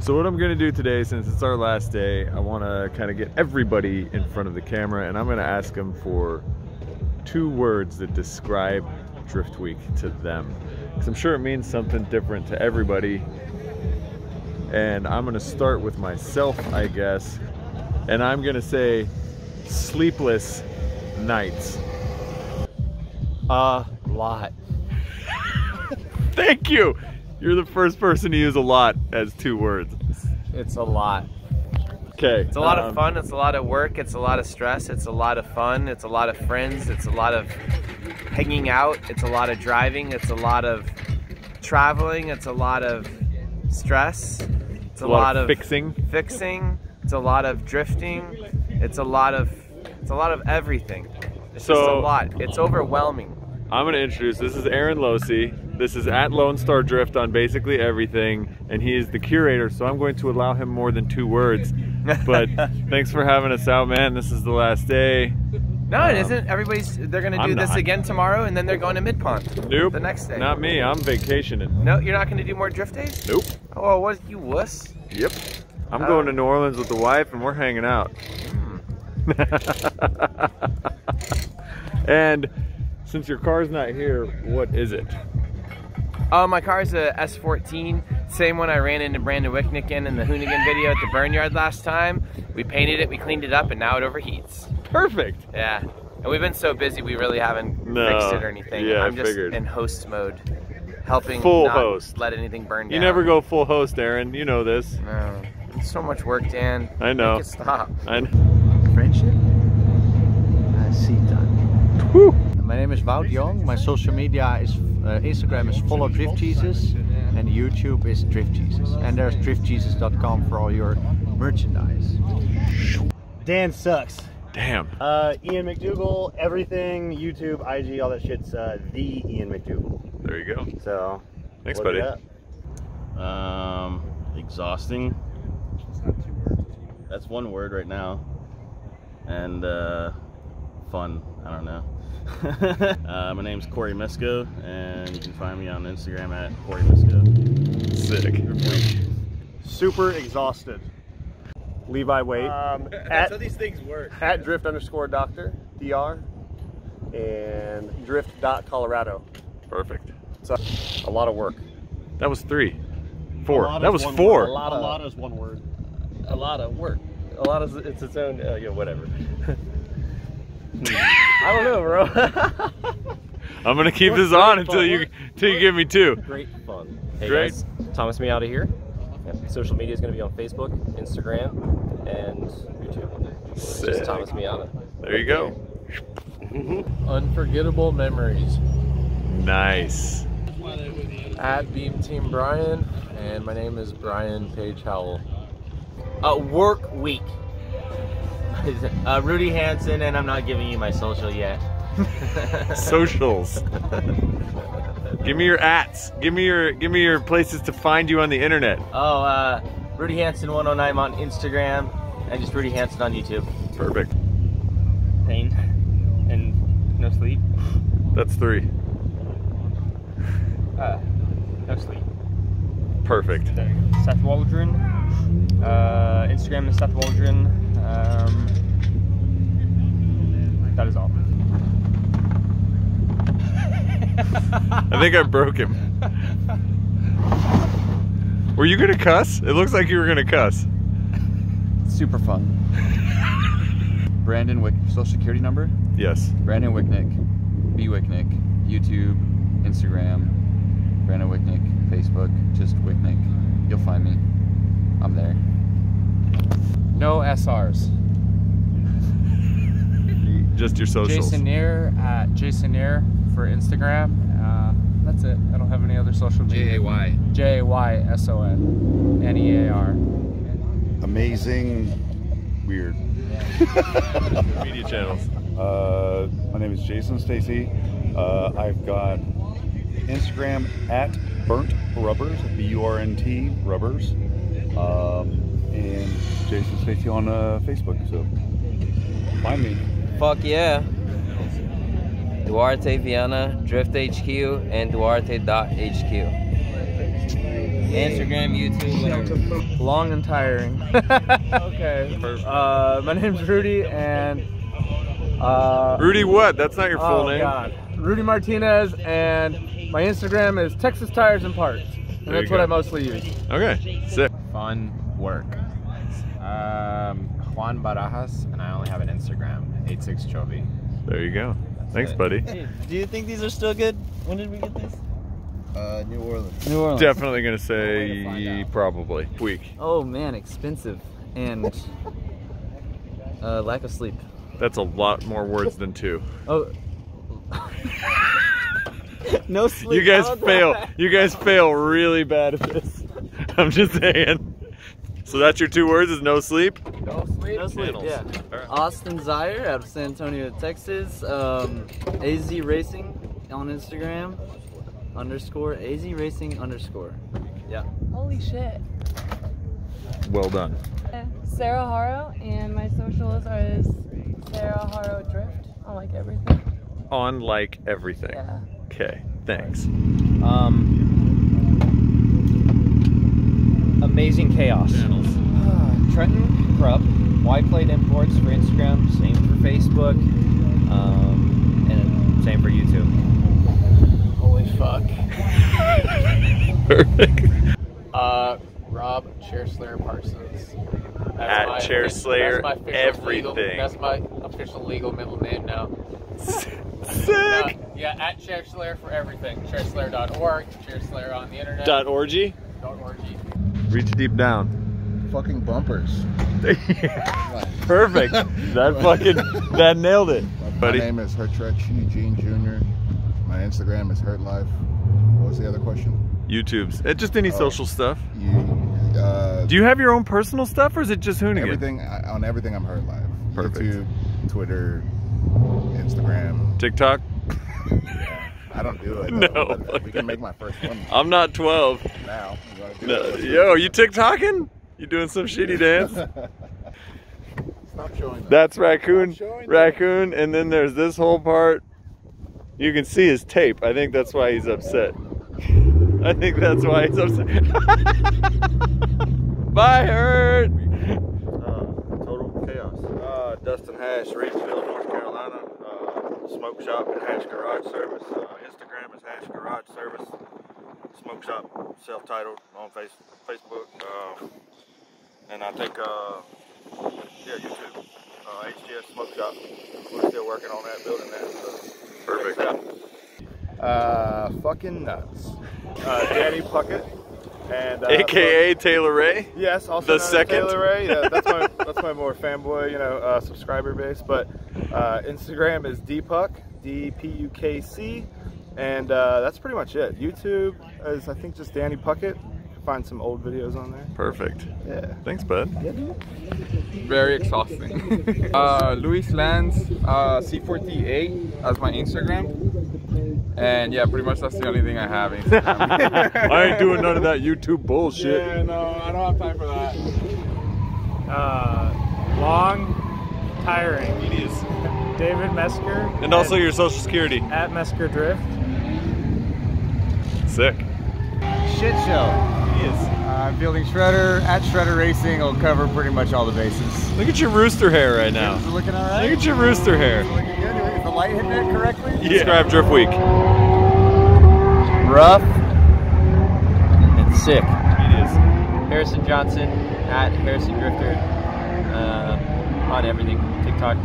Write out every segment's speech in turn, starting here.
So what I'm going to do today, since it's our last day, I want to kind of get everybody in front of the camera, and I'm going to ask them for 2 words that describe Drift Week to them. Because I'm sure it means something different to everybody. And I'm going to start with myself, I guess. And I'm going to say sleepless nights. A lot. Thank you. You're the first person to use a lot as 2 words. It's a lot. Okay. It's a lot of fun, it's a lot of work, it's a lot of stress, it's a lot of fun, it's a lot of friends, it's a lot of hanging out, it's a lot of driving, it's a lot of traveling, it's a lot of stress, it's a lot of fixing, it's a lot of drifting, it's a lot of everything. It's so, just a lot. It's overwhelming. I'm going to introduce, this is Aaron Losey. This is at Lone Star Drift on basically everything, and he is the curator, so I'm going to allow him more than 2 words. But thanks for having us out, man. This is the last day. No, it isn't. They're going to do this again tomorrow, and then they're going to Mid-Pond. Nope. The next day. Not me. I'm vacationing. No, you're not going to do more drift days? Nope. Oh, what, you wuss? Yep. I'm going to New Orleans with the wife, and we're hanging out. And since your car's not here, what is it? My car's a S14, same one I ran into Brandon Wicknick in the Hoonigan video at the Burnyard last time. We painted it, we cleaned it up, and now it overheats. Perfect. Yeah. And we've been so busy, we really haven't fixed it or anything. Yeah, I'm just in host mode, helping not let anything burn down. You never go full host, Aaron. You know this. No. It's so much work, Dan. I know. Make it stop. I know. Friendship? I see that. Woo! My name is Vaud Young. My social media is Instagram is follow Drift Jesus, and YouTube is Drift Jesus. And there's DriftJesus.com for all your merchandise. Dan sucks. Damn. Ian McDougall, everything, YouTube, IG, all that shit's the Ian McDougall. There you go. So, thanks, buddy. Exhausting. That's not 2 words. That's 1 word right now. And fun. I don't know. My name's Corey Mesko, and you can find me on Instagram at Corey Mesko. Sick. Super exhausted. Levi Wade. That's how these things work. At drift_doctor, DR, and drift.colorado. Perfect. So, a lot of work. That was 3. 4. That was 4. A lot is 1 word. A lot of work. A lot is its own, yeah, whatever. I don't know, bro. I'm gonna keep this on until you give me 2. Great fun. Hey guys, Thomas Miana here. Social media is gonna be on Facebook, Instagram, and YouTube. Sick. Just Thomas Miana. There you go. Unforgettable memories. Nice. At Beam Team Brian, and my name is Brian Page Howell. Work week. Rudy Hansen, and I'm not giving you my social yet. Socials. Give me your ats. Give me your places to find you on the internet. Oh, Rudy Hansen 109 on Instagram, and just Rudy Hansen on YouTube. Perfect. Pain and no sleep. That's 3. No sleep. Perfect. There you go. Seth Waldron. Instagram is Seth Waldron. That is all. I think I broke him. Were you gonna cuss? It looks like you were gonna cuss. Super fun. Brandon Wick, social security number? Yes. Brandon Wicknick, B Wicknick, YouTube, Instagram, Brandon Wicknick, Facebook, just Wicknick. You'll find me. I'm there. No SRs. Just your socials. Jason Neer at Jason Neer for Instagram. That's it. I don't have any other social media. JAYSONNEAR. Amazing. Weird. Media channels. My name is Jason Stacy. I've got Instagram at Burnt Rubbers, BURNT Rubbers. And Jason Stacy on Facebook, so find me. Fuck yeah. Duarte Viana, Drift HQ, and Duarte.HQ. Instagram, YouTube, whatever. Long and tiring. Okay. My name's Rudy, and Rudy what? That's not your full name. God. Rudy Martinez, and my Instagram is Texas Tires and Parts, and that's what I mostly use. Okay, sick. Fun work. Juan Barajas, and I only have an Instagram, 86Chovy. There you go. Thanks, buddy. Hey, do you think these are still good? When did we get this? New Orleans. New Orleans. Definitely gonna say probably week. Oh man, expensive and lack of sleep. That's a lot more words than two. Oh. No sleep. You guys fail. You guys fail really bad at this. I'm just saying. So that's your two words is no sleep? No sleep. No sleep, yeah. Right. Austin Zyre out of San Antonio, Texas. AZ Racing on Instagram. Underscore AZ Racing underscore. Yeah. Holy shit. Well done. Sarah Haro, and my socials are Sarah Haro Drift on like everything. On like everything. Yeah. Okay, thanks. Amazing chaos. Trenton Krupp, Y Plate Imports for Instagram, same for Facebook, and same for YouTube. Holy fuck. Perfect. Rob Chairslayer Parsons. That's at Chairslayer everything. Legal, that's my official legal middle name now. Sick! Yeah, at Chairslayer for everything. Chairslayer.org, Chairslayer on the internet. .org? .org. Reach deep down. Fucking bumpers. Perfect. That fucking, that nailed it. My name is hurtretch Eugene Jr. My Instagram is hurtlife. What was the other question? YouTube's. Just any social stuff. Do you have your own personal stuff or is it just Hoonigan? Everything, on everything I'm hurtlife. Perfect. YouTube, Twitter, Instagram. TikTok? I don't do it. No. We can make my first one. I'm not 12. Now. No. Yo, you TikToking? You doing some shitty dance? Stop showing that. That's Raccoon. Raccoon, and then there's this whole part. You can see his tape. I think that's why he's upset. I think that's why he's upset. Bye, Hurt. Total chaos. Dustin Hash, Reedsville, North Carolina. Smoke shop and Hash Garage Service. Instagram is Hash Garage Service. Smoke shop, self-titled on Facebook. And I think, YouTube. HGS Smoke Shop. We're still working on that, building that. So. Perfect. Fucking nuts. Danny Puckett. And, AKA Taylor Ray. Yes, also the second Taylor Ray. Yeah, that's my more fanboy, subscriber base. But Instagram is dpuck, D-P-U-K-C, and that's pretty much it. YouTube is I think just Danny Puckett. Find some old videos on there. Perfect. Yeah. Thanks, bud. Very exhausting. Luis Lanz, C48 as my Instagram. And yeah, pretty much that's the only thing I have. Instagram. I ain't doing none of that YouTube bullshit. Yeah, no, I don't have time for that. Long, tiring. It is. David Mesker. And also your social security. At Mesker Drift. Sick. Shit show. I'm building Shredder at Shredder Racing. I'll cover pretty much all the bases. Look at your rooster hair right now. Is it looking all right? Look at your rooster hair. Is it looking good? Is the light hitting it correctly? Yeah. Describe Drift Week. Rough and sick. It is. Harrison Johnson at Harrison Drifter on everything. TikTok.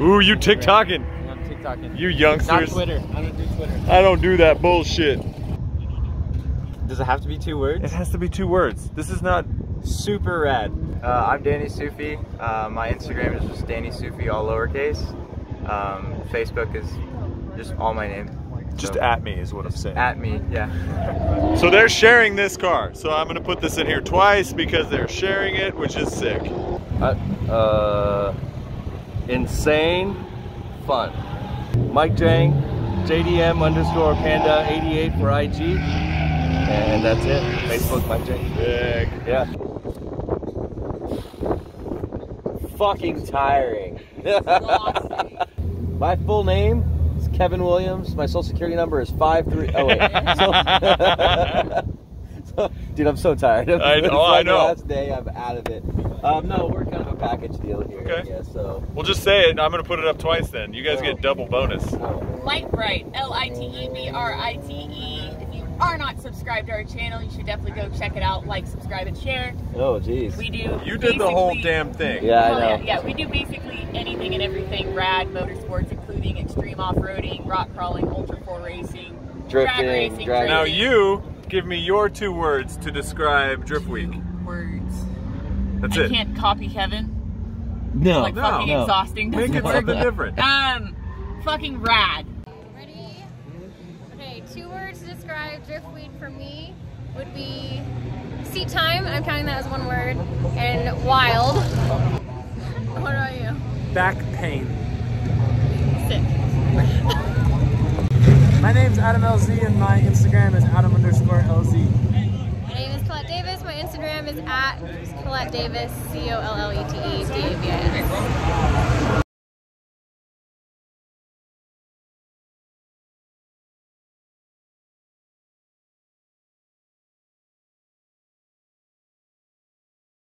Ooh, you TikToking? I'm TikToking. You youngsters. Not Twitter. I don't do Twitter. I don't do that bullshit. Does it have to be two words? It has to be two words. This is not super rad. I'm Danny Soufi. My Instagram is just Danny Soufi, all lowercase. Facebook is just all my name. Just at me is what I'm saying. At me, yeah. So they're sharing this car. So I'm going to put this in here twice because they're sharing it, which is sick. Insane fun. Mike Jang, JDM underscore Panda 88 for IG. And that's it. Facebook, my Jake. Big. Yeah. Fucking tiring. My full name is Kevin Williams. My social security number is 5308. Dude, I'm so tired. I know, I know. Last day, I'm out of it. No, we're kind of a package deal here. Okay. Yeah, so we'll just say it. I'm gonna put it up twice then. You guys get double bonus. Lightbrite, L-I-T-E-B-R-I-T-E. If you are not subscribed to our channel, you should definitely go check it out. Like, subscribe, and share. Oh, jeez. We do. You did the whole damn thing. Yeah, I know. Yeah, we do basically anything and everything rad motorsports, including extreme off-roading, rock crawling, ultra-4 racing, drifting, drag racing. Now you. Give me your two words to describe Drift Week. Words. That's it. I can't copy Kevin. No, like fucking exhausting. Make it something different. Fucking rad. Ready? Okay, two words to describe Drift Week for me would be seat time. I'm counting that as one word. And wild. What about you? Back pain. Sick. My name's Adam LZ and my Instagram is Adam_LZ. My name is Collette Davis. My Instagram is @ColletteDavis, COLLETTE.